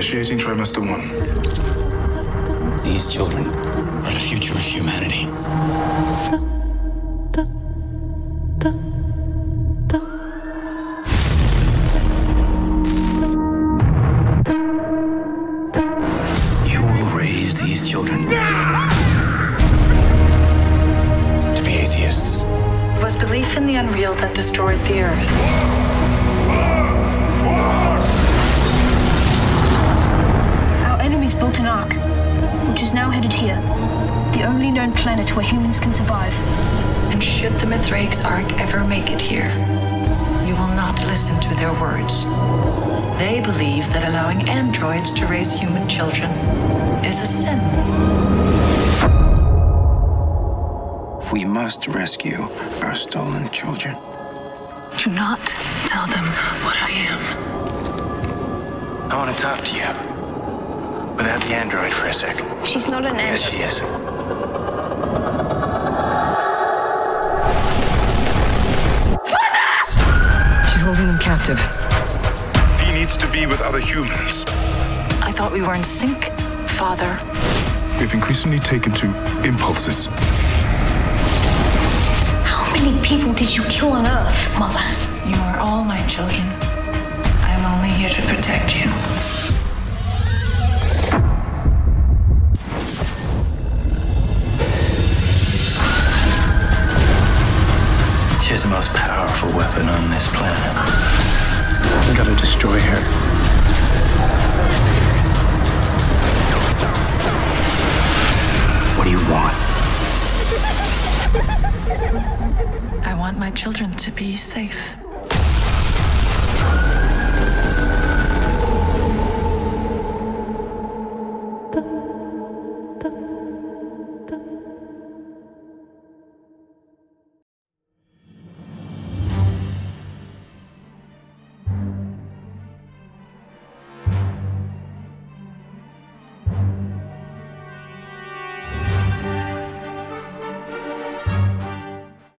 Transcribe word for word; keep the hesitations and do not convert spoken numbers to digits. Initiating trimester one. These children are the future of humanity. You will raise these children to be atheists. It was belief in the unreal that destroyed the earth. Built an ark, which is now headed here, the only known planet where humans can survive. And should the Mithraic's ark ever make it here, you will not listen to their words. They believe that allowing androids to raise human children is a sin. We must rescue our stolen children. Do not tell them what I am. I want to talk to you. Without the android for a sec. She's not an android. Yes, she is. Father! She's holding him captive. He needs to be with other humans. I thought we were in sync, Father. We've increasingly taken to impulses. How many people did you kill on Earth, Mother? You are all my children. I'm only here to protect you. She's the most powerful weapon on this planet. We gotta destroy her. What do you want? I want my children to be safe.